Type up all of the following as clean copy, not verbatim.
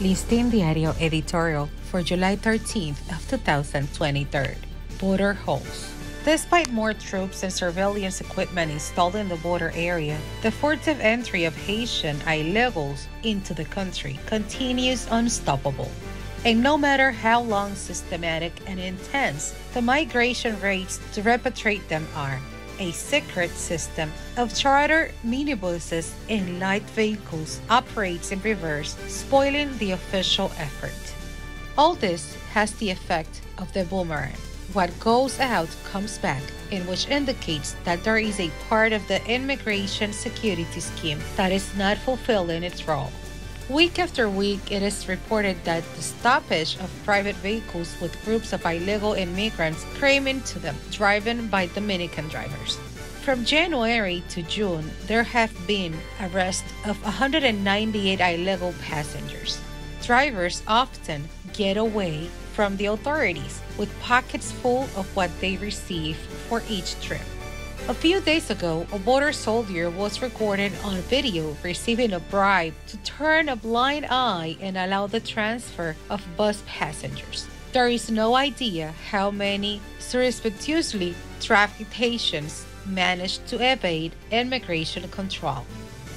Listín Diario editorial for July 13th of 2023. Border Holds. Despite more troops and surveillance equipment installed in the border area, the furtive entry of Haitian illegals into the country continues unstoppable. And no matter how long, systematic, and intense the migration raids to repatriate them are, a secret system of charter minibuses and light vehicles operates in reverse, spoiling the official effort. All this has the effect of the boomerang. What goes out comes back, in which indicates that there is a part of the immigration security scheme that is not fulfilling its role. Week after week, it is reported that the stoppage of private vehicles with groups of illegal immigrants cramming to them, driven by Dominican drivers. From January to June, there have been arrests of 198 illegal passengers. Drivers often get away from the authorities with pockets full of what they receive for each trip. A few days ago, a border soldier was recorded on video receiving a bribe to turn a blind eye and allow the transfer of bus passengers. There is no idea how many surreptitiously trafficked Haitians manage to evade immigration control.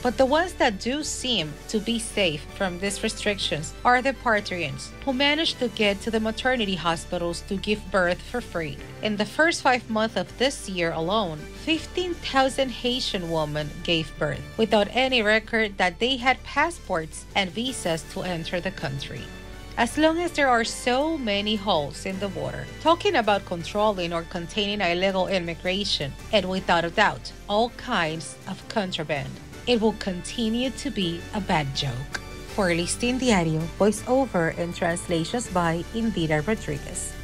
But the ones that do seem to be safe from these restrictions are the parturients, who manage to get to the maternity hospitals to give birth for free. In the first 5 months of this year alone, 15,000 Haitian women gave birth, without any record that they had passports and visas to enter the country. As long as there are so many holes in the border, talking about controlling or containing illegal immigration, and without a doubt, all kinds of contraband, it will continue to be a bad joke. For Listín Diario, voiceover and translations by Indira Rodriguez.